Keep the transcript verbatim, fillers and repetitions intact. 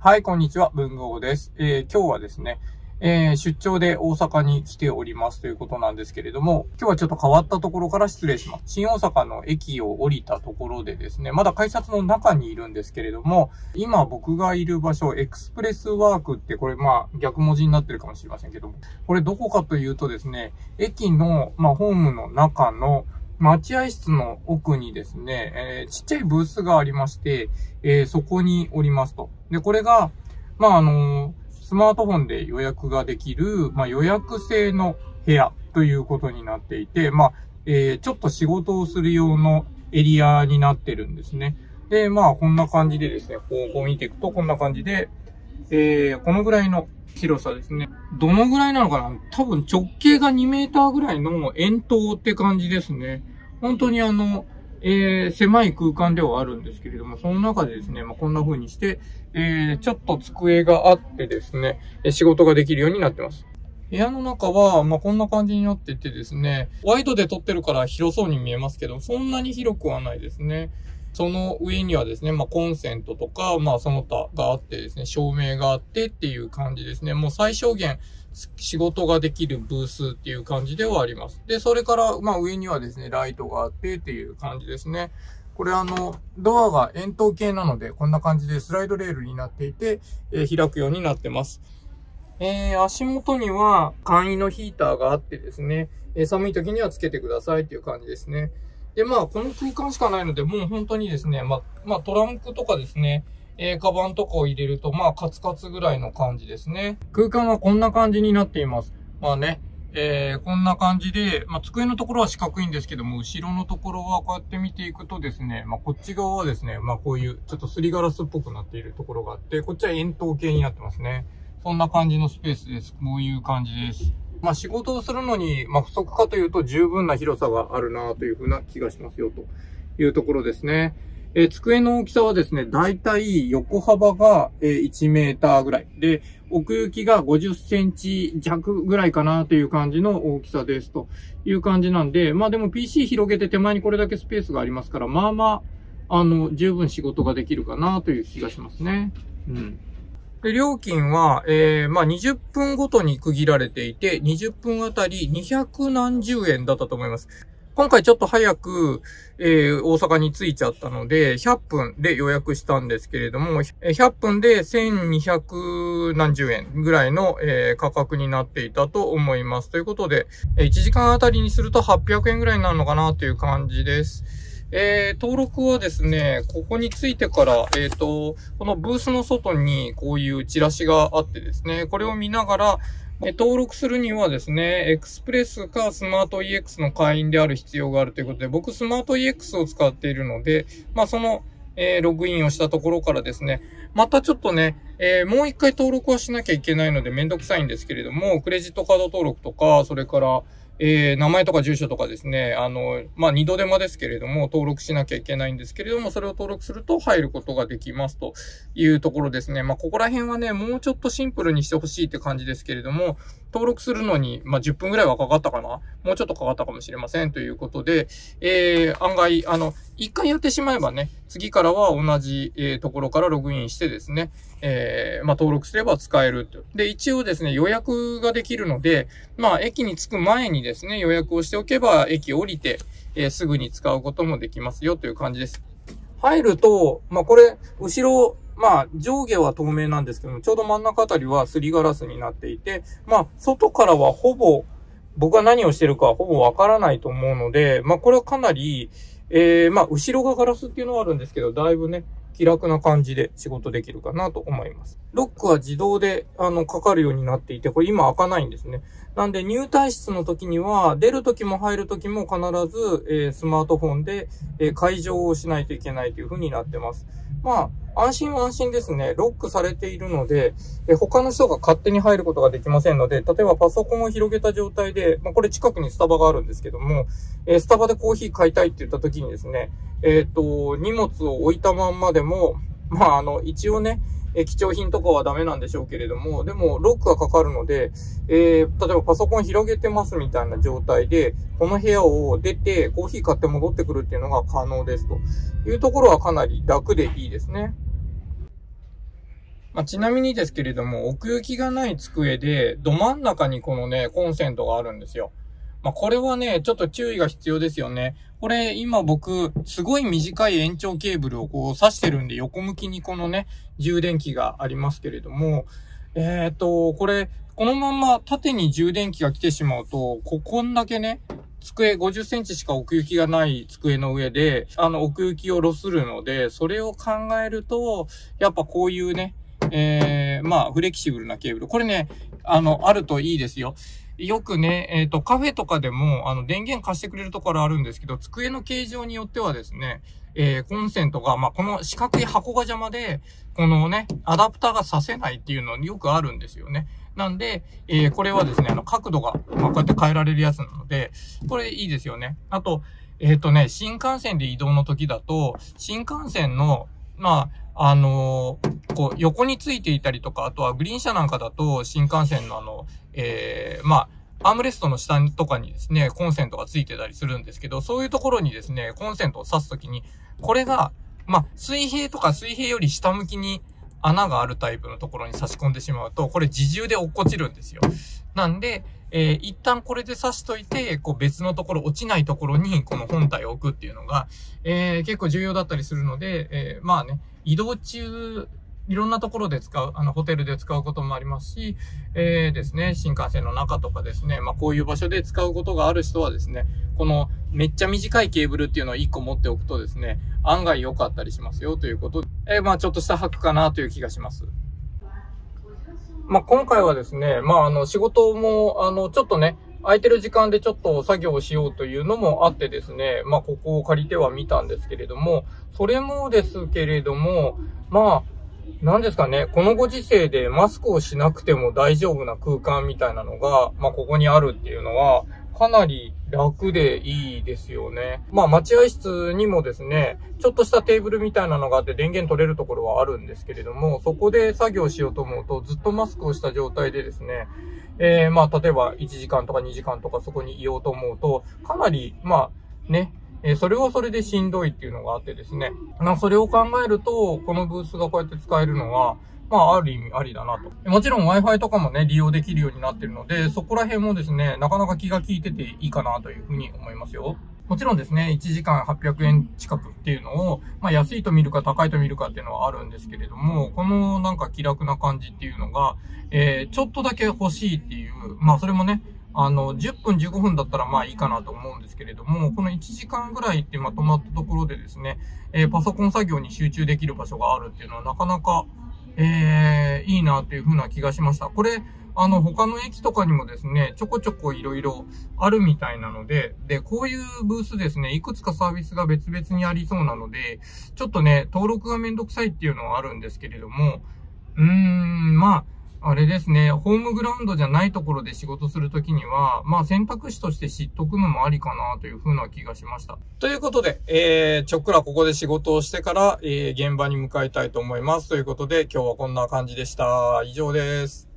はい、こんにちは、文豪です。えー、今日はですね、えー、出張で大阪に来ておりますということなんですけれども、今日はちょっと変わったところから失礼します。新大阪の駅を降りたところでですね、まだ改札の中にいるんですけれども、今僕がいる場所、エクスプレスワークってこれまあ逆文字になってるかもしれませんけども、これどこかというとですね、駅のまあホームの中の待合室の奥にですね、えー、ちっちゃいブースがありまして、えー、そこにおりますと。で、これが、まあ、あのー、スマートフォンで予約ができる、まあ、予約制の部屋ということになっていて、まあ、えー、ちょっと仕事をする用のエリアになってるんですね。で、まあ、こんな感じでですね、こう、こう見ていくと、こんな感じで、えー、このぐらいの広さですね。どのぐらいなのかな？多分直径がにメーターぐらいの円筒って感じですね。本当にあの、えー、狭い空間ではあるんですけれども、その中でですね、まあ、こんな風にして、えー、ちょっと机があってですね、仕事ができるようになってます。部屋の中は、まあ、こんな感じになっててですね、ワイドで撮ってるから広そうに見えますけど、そんなに広くはないですね。その上にはですね、まあ、コンセントとか、まあ、その他があってですね、照明があってっていう感じですね。もう最小限仕事ができるブースっていう感じではあります。で、それから、まあ、上にはですね、ライトがあってっていう感じですね。これあの、ドアが円筒形なので、こんな感じでスライドレールになっていて、えー、開くようになってます。えー、足元には簡易のヒーターがあってですね、えー、寒い時にはつけてくださいっていう感じですね。で、まあ、この空間しかないので、もう本当にですね、まあ、まあ、トランクとかですね、えー、カバンとかを入れると、まあ、カツカツぐらいの感じですね。空間はこんな感じになっています。まあね、えー、こんな感じで、まあ、机のところは四角いんですけども、後ろのところはこうやって見ていくとですね、まあ、こっち側はですね、まあ、こういう、ちょっとすりガラスっぽくなっているところがあって、こっちは円筒形になってますね。そんな感じのスペースです。こういう感じです。まあ仕事をするのに、まあ不足かというと十分な広さがあるなというふうな気がしますよというところですね。えー、机の大きさはですね、だいたい横幅がいちメーターぐらい。で、奥行きがごじゅっセンチ弱ぐらいかなという感じの大きさですという感じなんで、まあでも ピーシー 広げて手前にこれだけスペースがありますから、まあまあ、あの、十分仕事ができるかなという気がしますね。うん。で、料金は、えー、まあ、にじゅっぷんごとに区切られていて、にじゅっぷんあたりにひゃくなんじゅうえんだったと思います。今回ちょっと早く、えー、大阪に着いちゃったので、ひゃっぷんで予約したんですけれども、ひゃっぷんでせんにひゃくなんじゅうえんぐらいの、えー、価格になっていたと思います。ということで、いちじかんあたりにするとはっぴゃくえんぐらいになるのかなという感じです。えー、登録はですね、ここについてから、えっと、このブースの外にこういうチラシがあってですね、これを見ながら、えー、登録するにはですね、エクスプレスかスマート イーエックス の会員である必要があるということで、僕スマート イーエックス を使っているので、まあその、えー、ログインをしたところからですね、またちょっとね、えー、もう一回登録はしなきゃいけないのでめんどくさいんですけれども、クレジットカード登録とか、それから、えー、名前とか住所とかですね、あの、まあ、二度手間ですけれども、登録しなきゃいけないんですけれども、それを登録すると入ることができますというところですね。まあ、ここら辺はね、もうちょっとシンプルにしてほしいって感じですけれども、登録するのに、まあ、じゅっぷんぐらいはかかったかな？もうちょっとかかったかもしれませんということで、えー、案外、あの、一回やってしまえばね、次からは同じ、えー、ところからログインしてですね、えー、まあ、登録すれば使えると。で、一応ですね、予約ができるので、まあ、駅に着く前にですね、予約をしておけば、駅降りて、えー、すぐに使うこともできますよという感じです。入ると、まあ、これ、後ろ、まあ、上下は透明なんですけども、ちょうど真ん中あたりはすりガラスになっていて、まあ、外からはほぼ、僕が何をしてるかはほぼわからないと思うので、まあ、これはかなり、えー、まあ、後ろがガラスっていうのはあるんですけど、だいぶね、気楽な感じで仕事できるかなと思います。ロックは自動で、あの、かかるようになっていて、これ今開かないんですね。なんで、入退室の時には、出る時も入る時も必ず、えー、スマートフォンで、えー、開錠をしないといけないというふうになってます。まあ、安心は安心ですね。ロックされているので、えー、他の人が勝手に入ることができませんので、例えばパソコンを広げた状態で、まあ、これ近くにスタバがあるんですけども、えー、スタバでコーヒー買いたいって言った時にですね、えっと、荷物を置いたまんまでも、まあ、あの、一応ね、え、貴重品とかはダメなんでしょうけれども、でも、ロックがかかるので、えー、例えばパソコン広げてますみたいな状態で、この部屋を出て、コーヒー買って戻ってくるっていうのが可能ですというところはかなり楽でいいですね。まあ、ちなみにですけれども、奥行きがない机で、ど真ん中にこのね、コンセントがあるんですよ。まあ、これはね、ちょっと注意が必要ですよね。これ、今僕、すごい短い延長ケーブルをこう挿してるんで、横向きにこのね、充電器がありますけれども、えっと、これ、このまま縦に充電器が来てしまうと、ここんだけね、机ごじゅっセンチしか奥行きがない机の上で、あの、奥行きをロスするので、それを考えると、やっぱこういうね、えー、まあ、フレキシブルなケーブル。これね、あの、あるといいですよ。よくね、えっと、カフェとかでも、あの、電源貸してくれるところあるんですけど、机の形状によってはですね、えー、コンセントが、まあ、この四角い箱が邪魔で、このね、アダプターが挿せないっていうのよくあるんですよね。なんで、えー、これはですね、あの、角度が、まあ、こうやって変えられるやつなので、これいいですよね。あと、えっとね、新幹線で移動の時だと、新幹線の、まあ、あのー、こう、横についていたりとか、あとはグリーン車なんかだと、新幹線のあの、えー、まあ、アームレストの下とかにですね、コンセントがついてたりするんですけど、そういうところにですね、コンセントを挿すときに、これが、まあ、水平とか水平より下向きに穴があるタイプのところに差し込んでしまうと、これ自重で落っこちるんですよ。なんで、えー、一旦これで挿しといて、こう別のところ、落ちないところにこの本体を置くっていうのが、えー、結構重要だったりするので、えー、まあね、移動中、いろんなところで使う、あの、ホテルで使うこともありますし、えー、ですね、新幹線の中とかですね、まあこういう場所で使うことがある人はですね、このめっちゃ短いケーブルっていうのをいっこ持っておくとですね、案外良かったりしますよということで、えー、まあちょっとしたハックかなという気がします。まあ今回はですね、まああの仕事も、あの、ちょっとね、空いてる時間でちょっと作業をしようというのもあってですね、まあここを借りてはみたんですけれども、それもですけれども、まあ、何ですかね、このご時世でマスクをしなくても大丈夫な空間みたいなのが、まあ、ここにあるっていうのは、かなり楽でいいですよね。まあ、待合室にもですね、ちょっとしたテーブルみたいなのがあって電源取れるところはあるんですけれども、そこで作業しようと思うと、ずっとマスクをした状態でですね、えー、まあ、例えばいちじかんとかにじかんとかそこにいようと思うと、かなり、まあ、ね、え、それはそれでしんどいっていうのがあってですね。まあ、それを考えると、このブースがこうやって使えるのは、まあ、ある意味ありだなと。もちろん Wi-Fi とかもね、利用できるようになってるので、そこら辺もですね、なかなか気が利いてていいかなというふうに思いますよ。もちろんですね、いちじかんはっぴゃくえん近くっていうのを、まあ、安いと見るか高いと見るかっていうのはあるんですけれども、このなんか気楽な感じっていうのが、えー、ちょっとだけ欲しいっていう、まあ、それもね、あの、じゅっぷん、じゅうごふんだったらまあいいかなと思うんですけれども、このいちじかんぐらいってまとまったところでですね、えー、パソコン作業に集中できる場所があるっていうのはなかなか、えー、いいなというふうな気がしました。これ、あの、他の駅とかにもですね、ちょこちょこいろいろあるみたいなので、で、こういうブースですね、いくつかサービスが別々にありそうなので、ちょっとね、登録がめんどくさいっていうのはあるんですけれども、うーん、まあ、あれですね、ホームグラウンドじゃないところで仕事するときには、まあ選択肢として知っとくのもありかなというふうな気がしました。ということで、えー、ちょっくらここで仕事をしてから、えー、現場に向かいたいと思います。ということで、今日はこんな感じでした。以上です。